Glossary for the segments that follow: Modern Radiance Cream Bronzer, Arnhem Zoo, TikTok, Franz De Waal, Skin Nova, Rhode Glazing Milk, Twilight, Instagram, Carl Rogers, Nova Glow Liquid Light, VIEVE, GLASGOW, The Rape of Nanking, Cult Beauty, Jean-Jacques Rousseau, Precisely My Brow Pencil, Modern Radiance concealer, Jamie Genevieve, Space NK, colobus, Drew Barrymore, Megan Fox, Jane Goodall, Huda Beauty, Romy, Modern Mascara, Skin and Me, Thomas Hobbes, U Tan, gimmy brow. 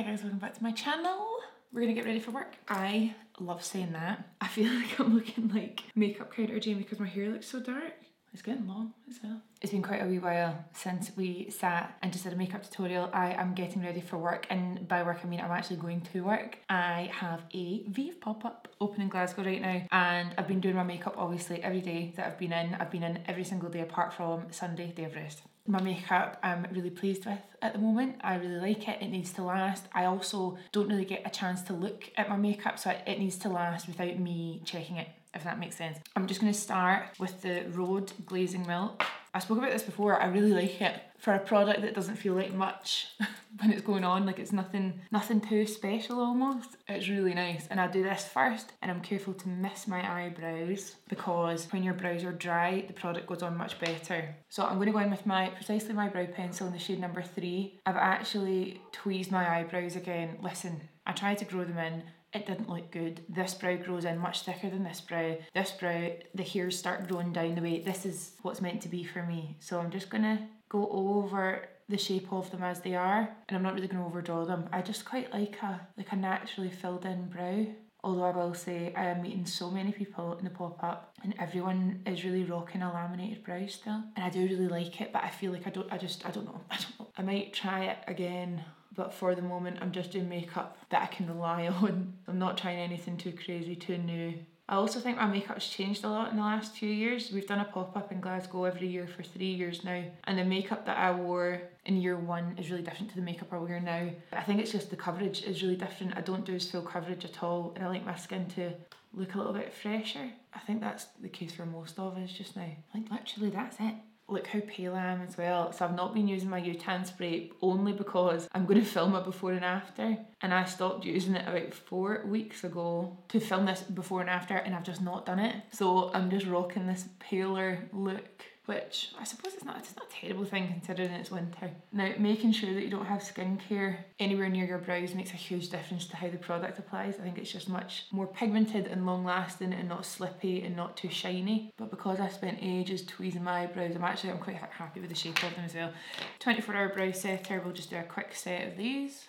Hi guys, welcome back to my channel. We're gonna get ready for work. I love saying that. I feel like I'm looking like makeup counter Jamie because my hair looks so dark. It's getting long as well. It's been quite a wee while since we sat and just did a makeup tutorial. I am getting ready for work, and by work I mean I'm actually going to work. I have a VIEVE pop-up open in Glasgow right now, and I've been doing my makeup obviously every day that I've been in every single day apart from Sunday, day of rest. My makeup I'm really pleased with at the moment. I really like it. It needs to last. I also don't really get a chance to look at my makeup, so it needs to last without me checking it, if that makes sense. I'm just going to start with the Rhode Glazing Milk. I spoke about this before. I really like it for a product that doesn't feel like much when it's going on, like it's nothing too special almost. It's really nice. And I do this first, and I'm careful to miss my eyebrows because when your brows are dry, the product goes on much better. So I'm gonna go in with my Precisely My Brow Pencil in the shade number 3. I've actually tweezed my eyebrows again. Listen, I tried to grow them in. It didn't look good. This brow grows in much thicker than this brow. This brow, the hairs start growing down the way. This is what's meant to be for me. So I'm just gonna go over the shape of them as they are, and I'm not really gonna overdraw them. I just quite like a naturally filled in brow. Although I will say I am meeting so many people in the pop-up and everyone is really rocking a laminated brow still. And I do really like it, but I feel like I don't know. I might try it again. But for the moment, I'm just doing makeup that I can rely on. I'm not trying anything too crazy, too new. I also think my makeup's changed a lot in the last few years. We've done a pop-up in Glasgow every year for 3 years now. And the makeup that I wore in year 1 is really different to the makeup I wear now. I think it's just the coverage is really different. I don't do as full coverage at all. And I like my skin to look a little bit fresher. I think that's the case for most of us just now. Like literally, that's it. Look how pale I am as well. So I've not been using my U Tan spray only because I'm going to film a before and after. And I stopped using it about 4 weeks ago to film this before and after, and I've just not done it. So I'm just rocking this paler look, which I suppose it's not a terrible thing considering it's winter. Now, making sure that you don't have skincare anywhere near your brows makes a huge difference to how the product applies. I think it's just much more pigmented and long lasting and not slippy and not too shiny. But because I spent ages tweezing my eyebrows, I'm quite happy with the shape of them as well. 24-hour brow setter, we'll just do a quick set of these.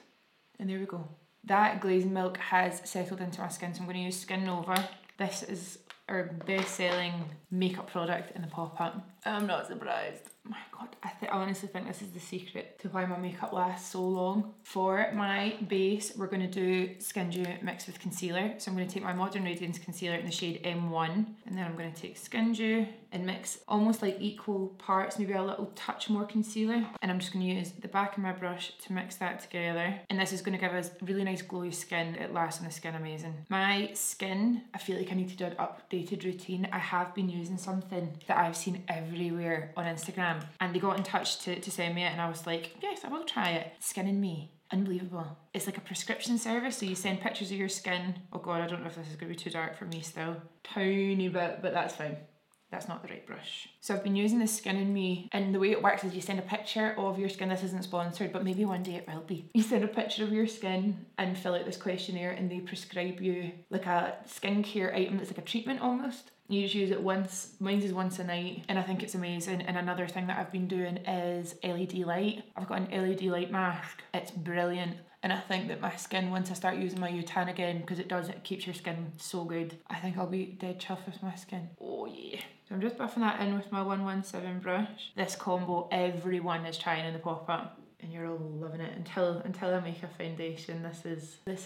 And there we go. That Glazing Milk has settled into my skin, so I'm gonna use Skin Nova. This is our best-selling makeup product in the pop-up. I'm not surprised. My God, I honestly think this is the secret to why my makeup lasts so long. For my base, we're gonna do Skin Dew mixed with concealer. So I'm gonna take my Modern Radiance concealer in the shade M1, and then I'm gonna take Skin Dew and mix almost like equal parts, maybe a little touch more concealer. And I'm just gonna use the back of my brush to mix that together. And this is gonna give us really nice glowy skin. It lasts on the skin amazing. My skin, I feel like I need to do an updated routine. I have been using something that I've seen everywhere on Instagram, and they got in touch to send me it, and I was like, yes, I will try it. Skin and Me. Unbelievable. It's like a prescription service, so you send pictures of your skin. Oh God, I don't know if this is going to be too dark for me still. Tiny bit, but that's fine. That's not the right brush. So I've been using this Skin and Me, and the way it works is you send a picture of your skin. This isn't sponsored, but maybe one day it will be. You send a picture of your skin and fill out this questionnaire, and they prescribe you like a skincare item that's like a treatment almost. You just use it once. Mine is once a night, and I think it's amazing. And another thing that I've been doing is LED light. I've got an LED light mask. It's brilliant. And I think that my skin, once I start using my U Tan again, because it keeps your skin so good. I think I'll be dead chuffed with my skin. Oh yeah. So I'm just buffing that in with my 117 brush. This combo everyone is trying in the pop-up, and you're all loving it. Until I make a foundation, this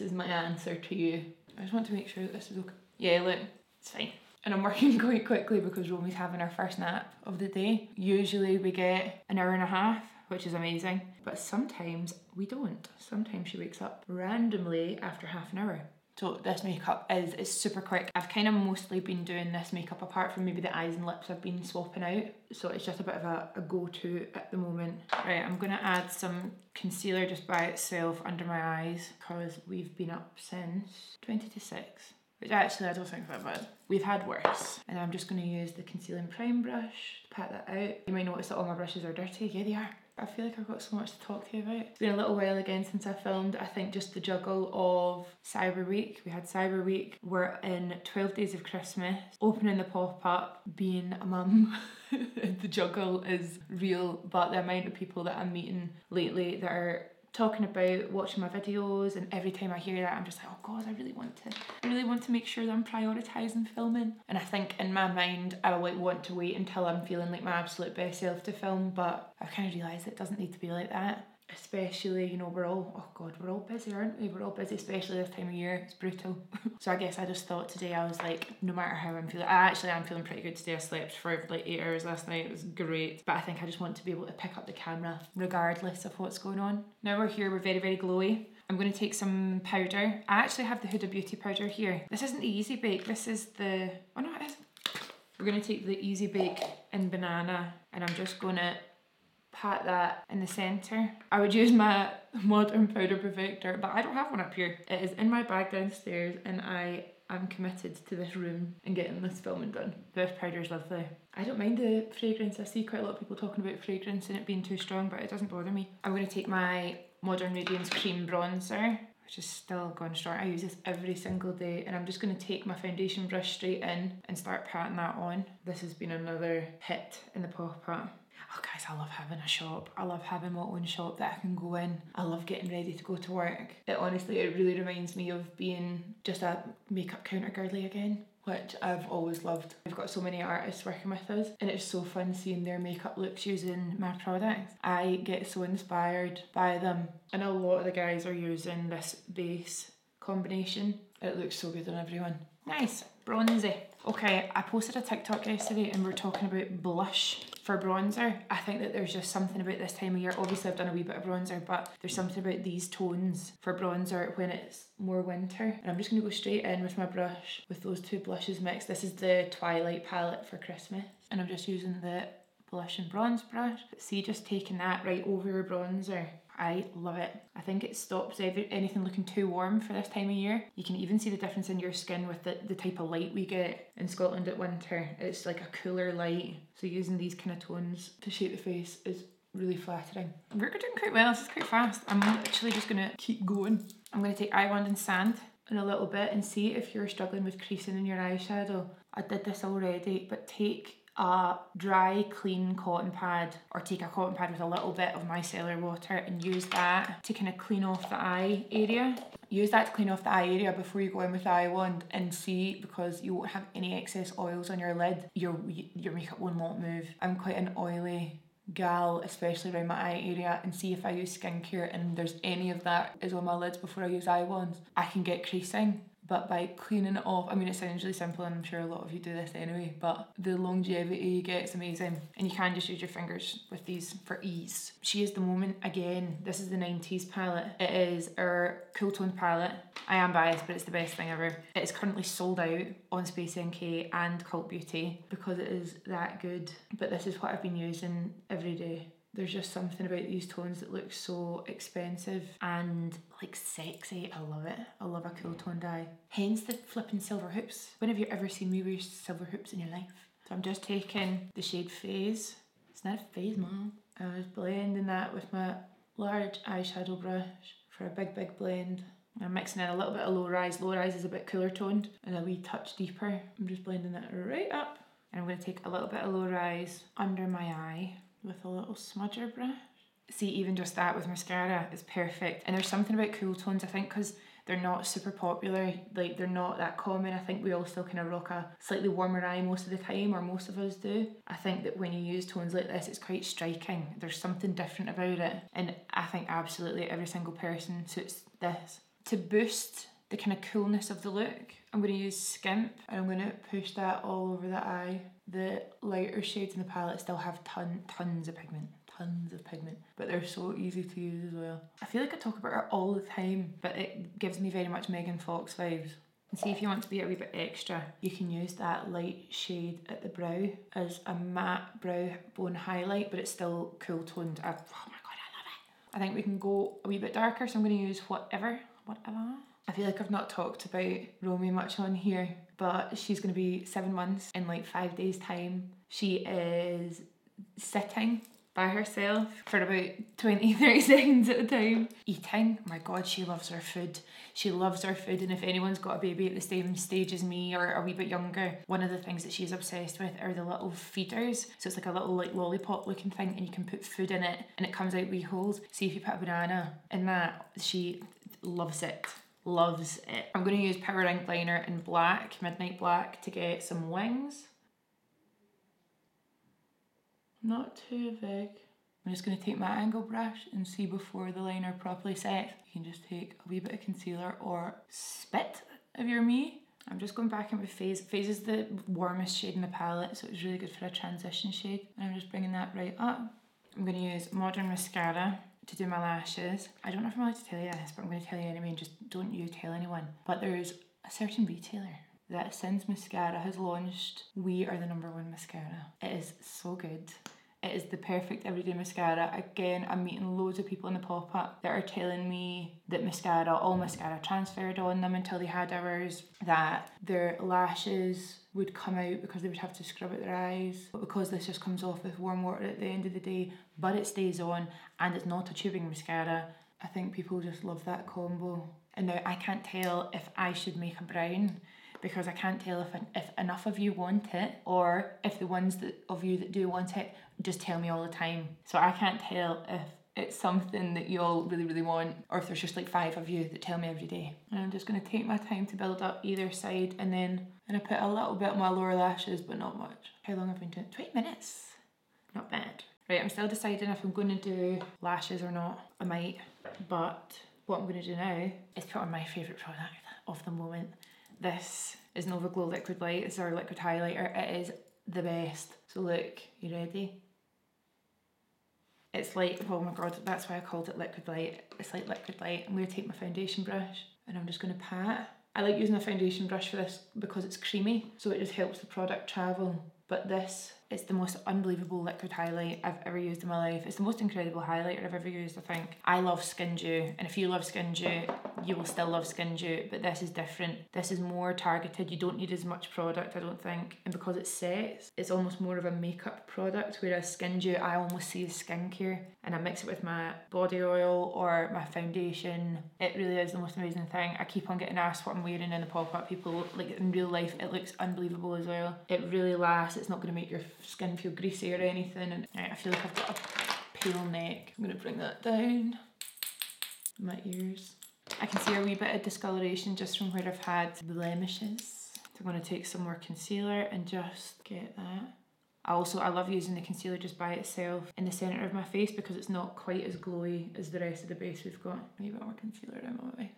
is my answer to you. I just want to make sure that this is okay. Yeah, look, it's fine. And I'm working quite quickly because Romy's having her first nap of the day. Usually we get an hour and a half, which is amazing. But sometimes we don't. Sometimes she wakes up randomly after half an hour. So this makeup is super quick. I've kind of mostly been doing this makeup apart from maybe the eyes and lips I've been swapping out. So it's just a bit of a go-to at the moment. Right, I'm gonna add some concealer just by itself under my eyes because we've been up since 20 to 6. Which actually I don't think that bad. We've had worse. And I'm just gonna use the Conceal and Prime brush to pat that out. You might notice that all my brushes are dirty. Yeah, they are. I feel like I've got so much to talk to you about. It's been a little while again since I filmed. I think just the juggle of Cyber Week. We had Cyber Week. We're in 12 days of Christmas. Opening the pop-up, being a mum. The juggle is real, but the amount of people that I'm meeting lately that are talking about watching my videos, and every time I hear that I'm just like, oh god, I really want to make sure that I'm prioritising filming. And I think in my mind I like want to wait until I'm feeling like my absolute best self to film, but I've kind of realised it doesn't need to be like that. Especially, you know, we're all busy, aren't we? We're all busy, especially this time of year. It's brutal. So I guess I just thought today, I was like, no matter how I'm feeling, I'm feeling pretty good today. I slept for like 8 hours last night. It was great. But I think I just want to be able to pick up the camera regardless of what's going on. Now we're here, we're very, very glowy. I'm going to take some powder. I actually have the Huda Beauty powder here. This isn't the Easy Bake. This is the... oh no, it isn't. We're going to take the Easy Bake in Banana, and I'm just going to pat that in the centre. I would use my Modern Powder Perfector, but I don't have one up here. It is in my bag downstairs, and I am committed to this room and getting this filming done. This powder is lovely. I don't mind the fragrance. I see quite a lot of people talking about fragrance and it being too strong, but it doesn't bother me. I'm going to take my Modern Radiance Cream Bronzer, which is still going strong. I use this every single day, and I'm just going to take my foundation brush straight in and start patting that on. This has been another hit in the pop-up. Oh guys, I love having a shop. I love having my own shop that I can go in. I love getting ready to go to work. It really reminds me of being just a makeup counter girly again, which I've always loved. We've got so many artists working with us, and it's so fun seeing their makeup looks using my products. I get so inspired by them, and a lot of the guys are using this base combination. It looks so good on everyone. Nice, bronzy. Okay, I posted a TikTok yesterday and we're talking about blush for bronzer. I think that there's just something about this time of year. Obviously I've done a wee bit of bronzer, but there's something about these tones for bronzer when it's more winter. And I'm just going to go straight in with my brush with those two blushes mixed. This is the Twilight palette for Christmas, and I'm just using the blush and bronze brush. But see, just taking that right over your bronzer. I love it. I think it stops anything looking too warm for this time of year. You can even see the difference in your skin with the type of light we get in Scotland at winter. It's like a cooler light. So using these kind of tones to shape the face is really flattering. We're doing quite well. This is quite fast. I'm literally just going to keep going. I'm going to take Eye Wand and Sand in a little bit and see if you're struggling with creasing in your eyeshadow. I did this already, but take a dry clean cotton pad, or take a cotton pad with a little bit of micellar water, and use that to kind of clean off the eye area. Use that to clean off the eye area before you go in with the eye wand, and see, because you won't have any excess oils on your lid, your makeup will not move. I'm quite an oily gal, especially around my eye area, and see if I use skincare and there's any of that is on my lids before I use eye wands, I can get creasing. But by cleaning it off, I mean, it sounds really simple and I'm sure a lot of you do this anyway, but the longevity you get is amazing, and you can just use your fingers with these for ease. She Is The Moment again. This is the 90s palette. It is our cool tone palette. I am biased, but it's the best thing ever. It is currently sold out on Space NK and Cult Beauty because it is that good, but this is what I've been using every day. There's just something about these tones that look so expensive and like sexy. I love it. I love a cool toned eye. Hence the flipping silver hoops. When have you ever seen me wear silver hoops in your life? So I'm just taking the shade Phase. It's not a phase, mom. I was blending that with my large eyeshadow brush for a big, big blend. I'm mixing in a little bit of Low Rise. Low Rise is a bit cooler toned and a wee touch deeper. I'm just blending that right up. And I'm going to take a little bit of Low Rise under my eye with a little smudger brush. See, even just that with mascara is perfect. And there's something about cool tones, I think, because they're not super popular, like they're not that common. I think we all still kind of rock a slightly warmer eye most of the time, or most of us do. I think that when you use tones like this, it's quite striking. There's something different about it. And I think absolutely every single person suits this. To boost the kind of coolness of the look, I'm going to use Skimp, and I'm going to push that all over the eye. The lighter shades in the palette still have tons of pigment, but they're so easy to use as well. I feel like I talk about her all the time, but it gives me very much Megan Fox vibes. And see, if you want to be a wee bit extra, you can use that light shade at the brow as a matte brow bone highlight, but it's still cool toned. Oh my god, I love it. I think we can go a wee bit darker, so I'm going to use whatever. I feel like I've not talked about Romy much on here, but she's going to be 7 months in like 5 days' time. She is sitting by herself for about 20-30 seconds at a time. Eating, my god, she loves her food. She loves her food, and if anyone's got a baby at the same stage as me or a wee bit younger, one of the things that she's obsessed with are the little feeders. So it's like a little like lollipop looking thing, and you can put food in it and it comes out wee holes. See, if you put a banana in that, she loves it. Loves it. I'm going to use Power Ink Liner in black, midnight black, to get some wings. Not too big. I'm just going to take my angle brush and see before the liner properly sets. You can just take a wee bit of concealer or spit if you're me. I'm just going back in with Phase. Phase is the warmest shade in the palette, so it's really good for a transition shade. And I'm just bringing that right up. I'm going to use Modern Mascara to do my lashes. I don't know if I'm allowed to tell you this, but I'm going to tell you anyway, and just don't you tell anyone. But there's a certain retailer that since mascara has launched, we are the #1 mascara. It is so good. It is the perfect everyday mascara. Again, I'm meeting loads of people in the pop-up that are telling me that mascara, all mascara transferred on them until they had ours, that their lashes would come out because they would have to scrub at their eyes, but because this just comes off with warm water at the end of the day, but it stays on and it's not a tubing mascara. I think people just love that combo. And now I can't tell if I should make a brown, because I can't tell if enough of you want it, or if the ones that of you that do want it just tell me all the time. So I can't tell if it's something that you all really, really want, or if there's just like 5 of you that tell me every day. And I'm just going to take my time to build up either side, and then I put a little bit on my lower lashes, but not much. How long have I been doing it? 20 minutes. Not bad. Right, I'm still deciding if I'm going to do lashes or not. I might, but what I'm going to do now is put on my favourite product of the moment. This is Nova Glow Liquid Light. It's our liquid highlighter. It is the best. So look, you ready? It's like, oh my god, that's why I called it liquid light. It's like liquid light. I'm going to take my foundation brush and I'm just going to pat. I like using a foundation brush for this because it's creamy, so it just helps the product travel. But this is the most unbelievable liquid highlight I've ever used in my life. It's the most incredible highlighter I've ever used, I think. I love Skin Dew, and if you love Skin Dew, you will still love Skin Dew, but this is different. This is more targeted. You don't need as much product, I don't think. And because it sets, it's almost more of a makeup product, whereas Skin Dew I almost see as skincare. And I mix it with my body oil or my foundation. It really is the most amazing thing. I keep on getting asked what I'm wearing in the pop-up. People, like in real life, it looks unbelievable as well. It really lasts. It's not going to make your skin feel greasy or anything. And right, I feel like I've got a pale neck. I'm going to bring that down. My ears. I can see a wee bit of discoloration just from where I've had blemishes. So I'm going to take some more concealer and just get that. I love using the concealer just by itself in the centre of my face because it's not quite as glowy as the rest of the base we've got. A bit more concealer down my way.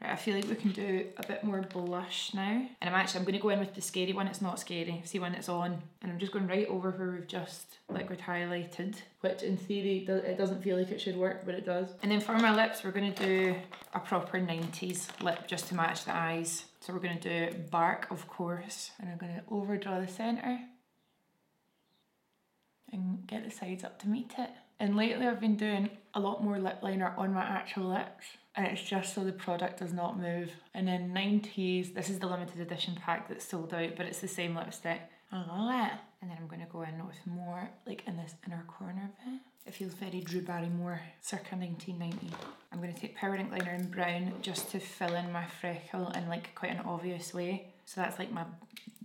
Right, I feel like we can do a bit more blush now. And I'm going to go in with the scary one. It's not scary. See when it's on. And I'm just going right over where we've just liquid highlighted, which in theory, it doesn't feel like it should work, but it does. And then for my lips, we're going to do a proper 90s lip just to match the eyes. So we're going to do Bark, of course. And I'm going to overdraw the centre and get the sides up to meet it. And lately I've been doing a lot more lip liner on my actual lips, and it's just so the product does not move. And then 90s, this is the limited edition pack that's sold out, but it's the same lipstick. I love it. And then I'm going to go in with more, like in this inner corner of it. It feels very Drew Barrymore, circa 1990. I'm going to take Power Ink Liner in brown just to fill in my freckle in like quite an obvious way. So that's like my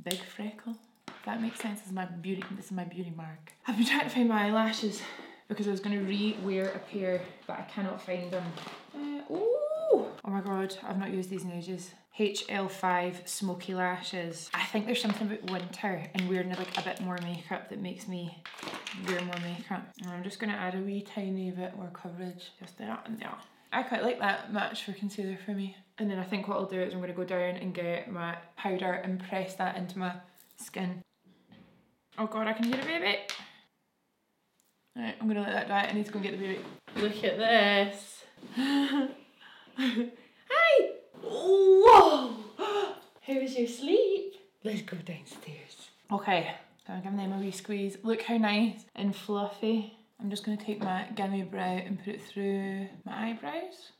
big freckle. If that makes sense, this is my beauty mark. I've been trying to find my eyelashes because I was going to re-wear a pair, but I cannot find them. Oh my god, I've not used these in ages. HL5 Smoky Lashes. I think there's something about winter and wearing like a bit more makeup that makes me wear more makeup. And I'm just going to add a wee tiny bit more coverage, just there and there. I quite like that match for concealer for me. And then I think what I'll do is I'm going to go down and get my powder and press that into my skin. Oh god, I can hear a baby. Alright, I'm gonna let that die. I need to go and get the baby. Look at this. Hi! Whoa! How was your sleep? Let's go downstairs. Okay, so I'm giving them a wee squeeze. Look how nice and fluffy. I'm just gonna take my gimmy brow and put it through my eyebrows.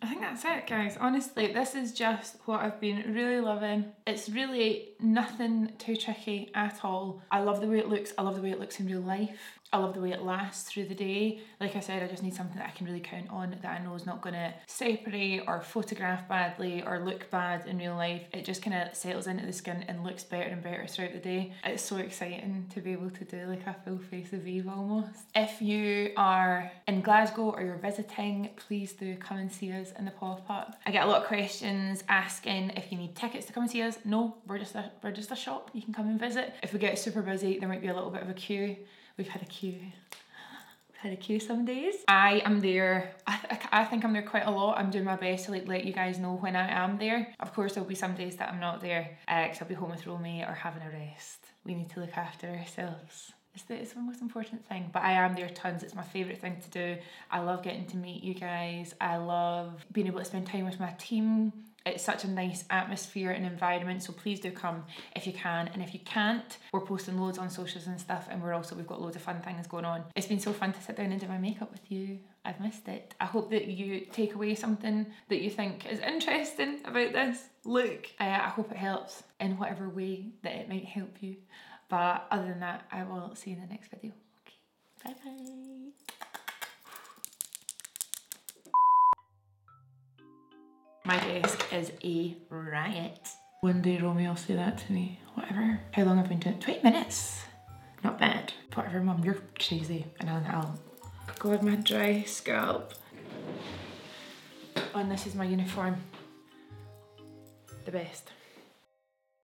I think that's it, guys. Honestly, this is just what I've been really loving. It's really nothing too tricky at all. I love the way it looks. I love the way it looks in real life. I love the way it lasts through the day. Like I said, I just need something that I can really count on, that I know is not gonna separate or photograph badly or look bad in real life. It just kind of settles into the skin and looks better and better throughout the day. It's so exciting to be able to do like a full face of VIEVE almost. If you are in Glasgow or you're visiting, please do come and see us in the pop-up. I get a lot of questions asking if you need tickets to come and see us. No, we're just a shop. You can come and visit. If we get super busy, there might be a little bit of a queue. We've had a queue. Had a queue some days. I am there. I think I'm there quite a lot. I'm doing my best to like let you guys know when I am there. Of course, there'll be some days that I'm not there, because I'll be home with Romy or having a rest. We need to look after ourselves. It's the most important thing, but I am there tons. It's my favourite thing to do. I love getting to meet you guys. I love being able to spend time with my team. It's such a nice atmosphere and environment, so please do come if you can. And if you can't, we're posting loads on socials and stuff, and we've got loads of fun things going on. It's been so fun to sit down and do my makeup with you. I've missed it. I hope that you take away something that you think is interesting about this look. I hope it helps in whatever way that it might help you. But other than that, I will see you in the next video. Okay, bye-bye. My desk is a riot. One day Romy will say that to me. Whatever. How long have I been doing it? 20 minutes. Not bad. Whatever, Mum, you're crazy. And I'll go with my dry scalp. And this is my uniform. The best.